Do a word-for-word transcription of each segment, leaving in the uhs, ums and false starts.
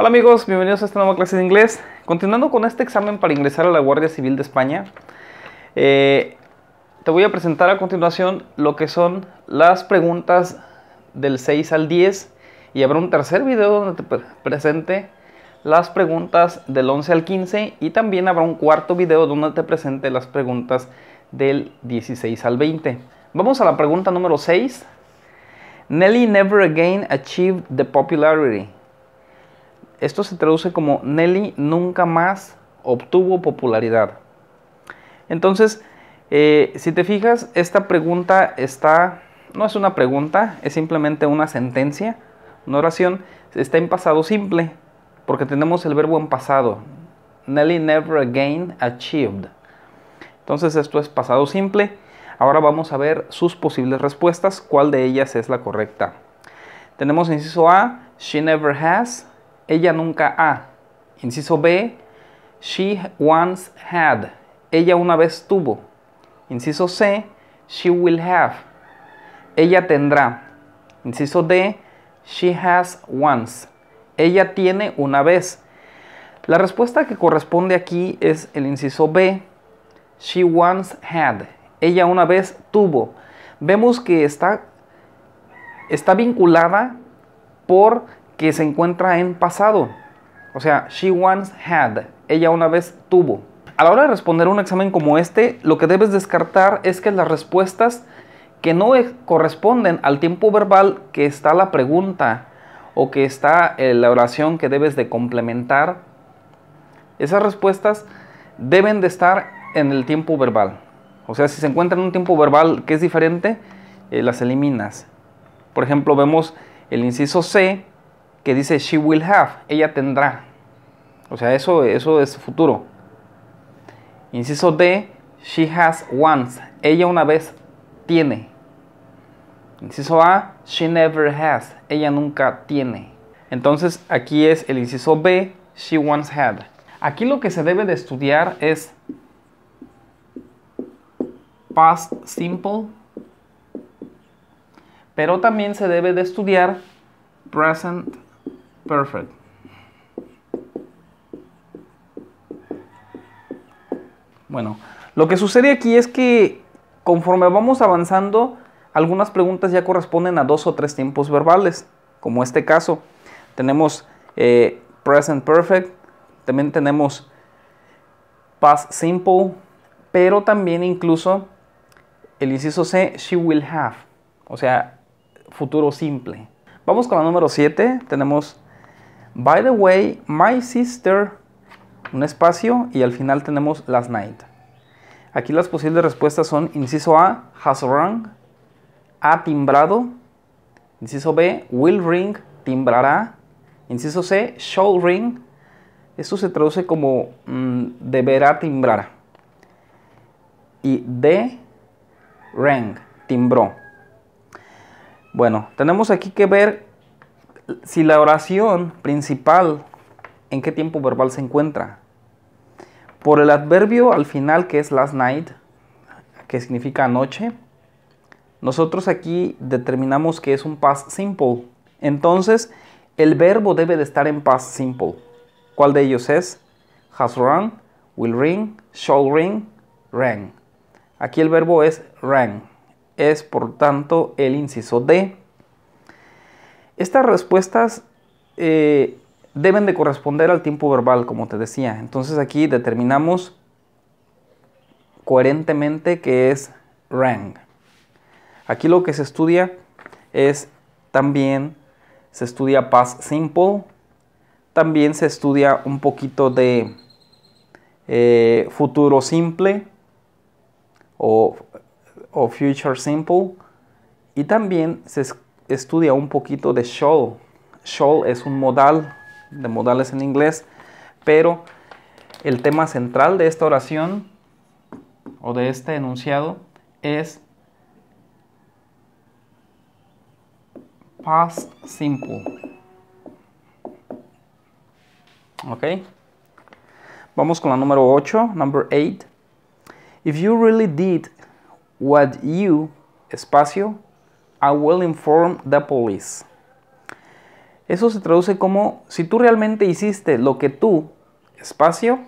Hola amigos, bienvenidos a esta nueva clase de inglés. Continuando con este examen para ingresar a la Guardia Civil de España, eh, te voy a presentar a continuación lo que son las preguntas del seis al diez y habrá un tercer video donde te presente las preguntas del once al quince y también habrá un cuarto video donde te presente las preguntas del dieciséis al veinte. Vamos a la pregunta número seis. Nelly never again achieved the popularity. Esto se traduce como Nelly nunca más obtuvo popularidad. Entonces, eh, si te fijas, esta pregunta está... No es una pregunta, es simplemente una sentencia, una oración. Está en pasado simple, porque tenemos el verbo en pasado. Nelly never again achieved. Entonces, esto es pasado simple. Ahora vamos a ver sus posibles respuestas, cuál de ellas es la correcta. Tenemos inciso A, she never has... Ella nunca ha. Inciso B, she once had. Ella una vez tuvo. Inciso C, she will have. Ella tendrá. Inciso D, she has once. Ella tiene una vez. La respuesta que corresponde aquí es el inciso B, she once had. Ella una vez tuvo. Vemos que está, está vinculada por... que se encuentra en pasado, o sea, she once had, ella una vez tuvo. A la hora de responder un examen como este, lo que debes descartar es que las respuestas que no corresponden al tiempo verbal que está la pregunta o que está la oración que debes de complementar, esas respuestas deben de estar en el tiempo verbal. O sea, si se encuentra en un tiempo verbal que es diferente, eh, las eliminas. Por ejemplo, vemos el inciso C, que dice she will have, ella tendrá. O sea, eso, eso es futuro. Inciso D, she has once, ella una vez tiene. Inciso A, she never has, ella nunca tiene. Entonces aquí es el inciso B, she once had. Aquí lo que se debe de estudiar es past simple, pero también se debe de estudiar present perfect. Bueno, lo que sucede aquí es que conforme vamos avanzando, algunas preguntas ya corresponden a dos o tres tiempos verbales, como este caso. Tenemos eh, present perfect, también tenemos past simple, pero también incluso el inciso C, she will have, o sea, futuro simple. Vamos con la número siete, tenemos by the way, my sister, un espacio y al final tenemos last night. Aquí las posibles respuestas son inciso A, has rung, ha timbrado. Inciso B, will ring, timbrará. Inciso C, shall ring, esto se traduce como mm, deberá timbrar. Y D, rang, timbró. Bueno, tenemos aquí que ver si la oración principal en qué tiempo verbal se encuentra. Por el adverbio al final, que es last night, que significa anoche, nosotros aquí determinamos que es un past simple. Entonces, el verbo debe de estar en past simple. ¿Cuál de ellos es? Has rung, will ring, shall ring, rang. Aquí el verbo es rang. Es por tanto el inciso D. Estas respuestas eh, deben de corresponder al tiempo verbal, como te decía. Entonces aquí determinamos coherentemente que es rang. Aquí lo que se estudia es también, se estudia past simple, también se estudia un poquito de eh, futuro simple o o future simple, y también se estudia un poquito de shall. Shall es un modal, de modales en inglés, pero el tema central de esta oración o de este enunciado es past simple. Ok, vamos con la número ocho, number eight. If you really did what you, espacio, I will inform the police. Eso se traduce como, si tú realmente hiciste lo que tú, espacio,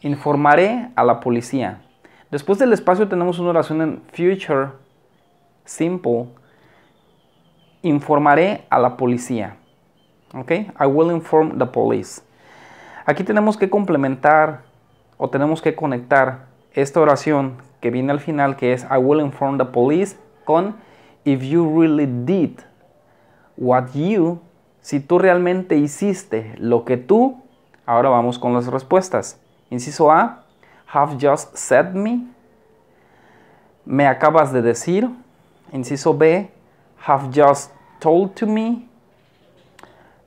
informaré a la policía. Después del espacio tenemos una oración en future simple. Informaré a la policía. ¿Ok? I will inform the police. Aquí tenemos que complementar o tenemos que conectar esta oración que viene al final, que es I will inform the police, con if you really did what you, si tú realmente hiciste lo que tú. Ahora vamos con las respuestas. Inciso A, have just said me, me acabas de decir. Inciso B, have just told to me,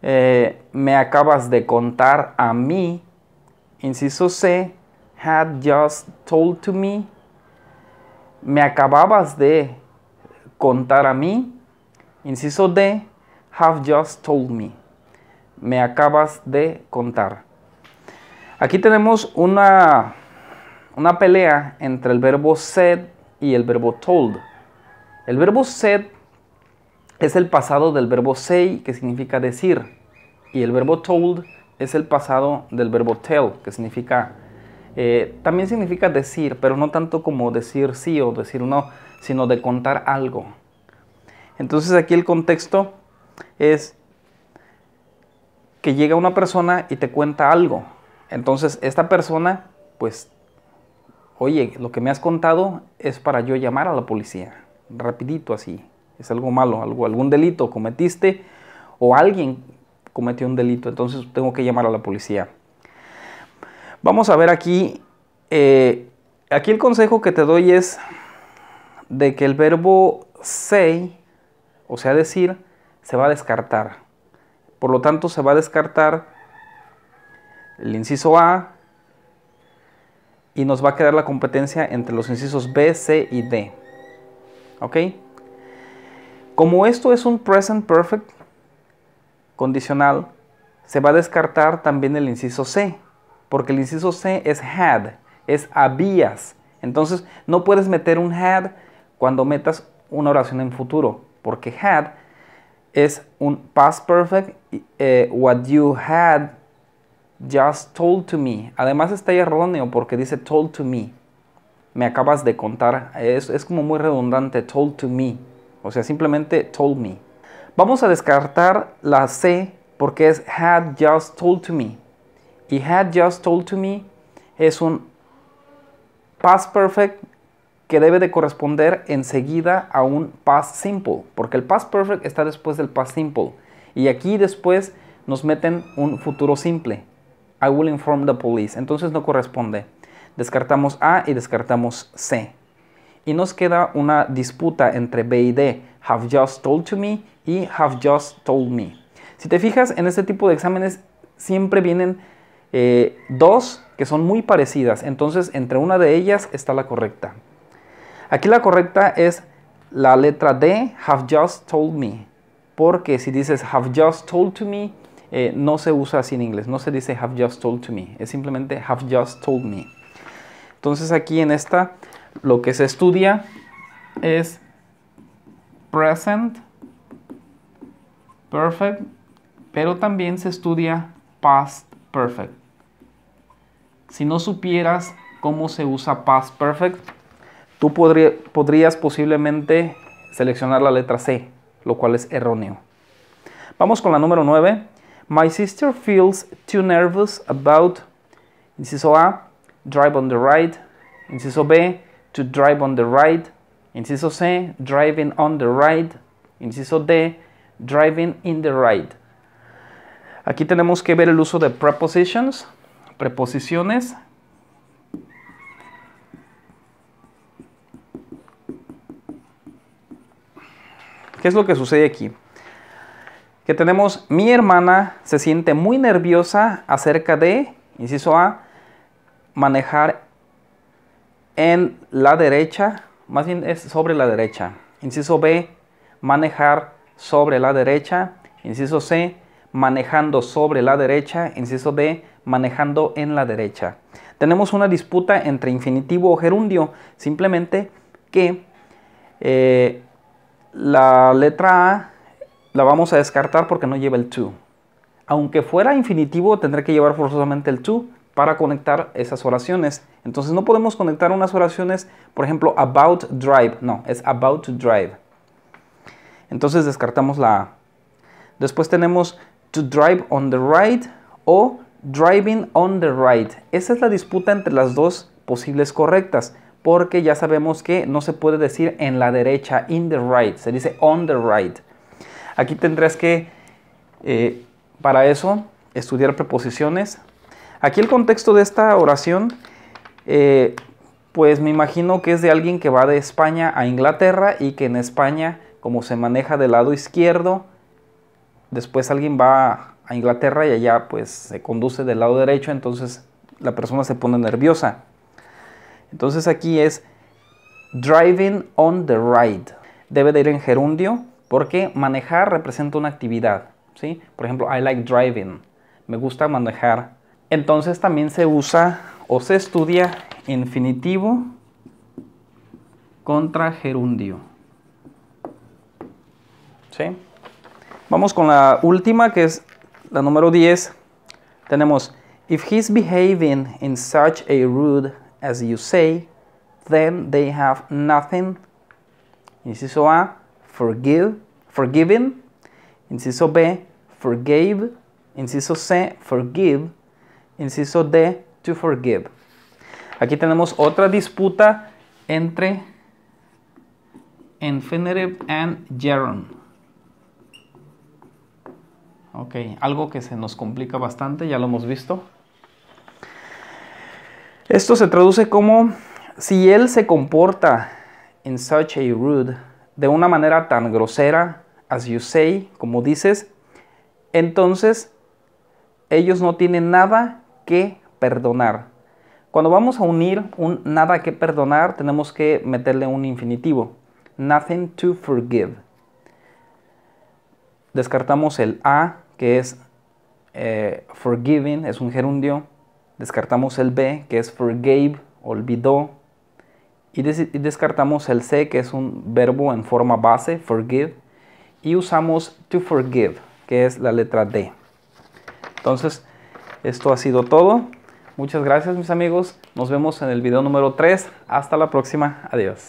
eh, me acabas de contar a mí. Inciso C, had just told to me, me acababas de contar a mí. Inciso D, have just told me, me acabas de contar. Aquí tenemos una, una pelea entre el verbo said y el verbo told. El verbo said es el pasado del verbo say, que significa decir, y el verbo told es el pasado del verbo tell, que significa eh, también significa decir, pero no tanto como decir sí o decir no, sino de contar algo. Entonces aquí el contexto es que llega una persona y te cuenta algo. Entonces esta persona, pues, oye, lo que me has contado es para yo llamar a la policía, rapidito así. Es algo malo, algo, algún delito cometiste o alguien cometió un delito, entonces tengo que llamar a la policía. Vamos a ver aquí, eh, aquí el consejo que te doy es de que el verbo say, o sea decir, se va a descartar. Por lo tanto se va a descartar el inciso A y nos va a quedar la competencia entre los incisos B, C y D. ¿Ok? Como esto es un present perfect condicional, se va a descartar también el inciso C, porque el inciso C es had, es habías. Entonces no puedes meter un had cuando metas una oración en futuro, porque had es un past perfect, eh, what you had just told to me. Además está erróneo porque dice told to me, me acabas de contar, es, es como muy redundante, told to me. O sea, simplemente told me. Vamos a descartar la C porque es had just told to me. Y had just told to me es un past perfect que debe de corresponder enseguida a un past simple, porque el past perfect está después del past simple. Y aquí después nos meten un futuro simple. I will inform the police. Entonces no corresponde. Descartamos A y descartamos C. Y nos queda una disputa entre B y D, have just told to me y have just told me. Si te fijas, en este tipo de exámenes siempre vienen eh, dos que son muy parecidas, entonces entre una de ellas está la correcta. Aquí la correcta es la letra D, have just told me, porque si dices have just told to me, eh, no se usa así en inglés, no se dice have just told to me, es simplemente have just told me. Entonces aquí en esta, lo que se estudia es present perfect, pero también se estudia past perfect. Si no supieras cómo se usa past perfect, tú podría, podrías posiblemente seleccionar la letra C, lo cual es erróneo. Vamos con la número nueve. My sister feels too nervous about, inciso A, drive on the right, inciso B, to drive on the right, inciso C, driving on the right, inciso D, driving in the right. Aquí tenemos que ver el uso de prepositions, preposiciones. ¿Qué es lo que sucede aquí? Que tenemos, mi hermana se siente muy nerviosa acerca de, inciso A, manejar en la derecha, más bien es sobre la derecha. Inciso B, manejar sobre la derecha. Inciso C, manejando sobre la derecha. Inciso D, manejando en la derecha. Tenemos una disputa entre infinitivo o gerundio, simplemente que eh, la letra A, la vamos a descartar porque no lleva el to. Aunque fuera infinitivo, tendré que llevar forzosamente el to para conectar esas oraciones. Entonces no podemos conectar unas oraciones, por ejemplo, about drive. No, es about to drive. Entonces descartamos la A. Después tenemos to drive on the right o driving on the right. Esa es la disputa entre las dos posibles correctas, porque ya sabemos que no se puede decir en la derecha, in the right, se dice on the right. Aquí tendrás que, eh, para eso, estudiar preposiciones. Aquí el contexto de esta oración, eh, pues me imagino que es de alguien que va de España a Inglaterra y que en España, como se maneja del lado izquierdo, después alguien va a Inglaterra y allá pues se conduce del lado derecho, entonces la persona se pone nerviosa. Entonces aquí es driving on the right. Debe de ir en gerundio porque manejar representa una actividad, ¿sí? Por ejemplo, I like driving. Me gusta manejar. Entonces también se usa o se estudia infinitivo contra gerundio, ¿sí? Vamos con la última, que es la número diez. Tenemos, if he's behaving in such a rude as you say, then they have nothing. Inciso A, forgive, forgiving. Inciso B, forgave. Inciso C, forgive. Inciso D, to forgive. Aquí tenemos otra disputa entre infinitive and gerund. Ok, algo que se nos complica bastante, ya lo hemos visto. Esto se traduce como, si él se comporta in such a rude, de una manera tan grosera, as you say, como dices, entonces ellos no tienen nada que perdonar. Cuando vamos a unir un nada que perdonar, tenemos que meterle un infinitivo. Nothing to forgive. Descartamos el A, que es eh, forgiving, es un gerundio. Descartamos el B, que es forgave, olvidó. Y, des y descartamos el C, que es un verbo en forma base, forgive. Y usamos to forgive, que es la letra D. Entonces, esto ha sido todo. Muchas gracias, mis amigos. Nos vemos en el video número tres. Hasta la próxima. Adiós.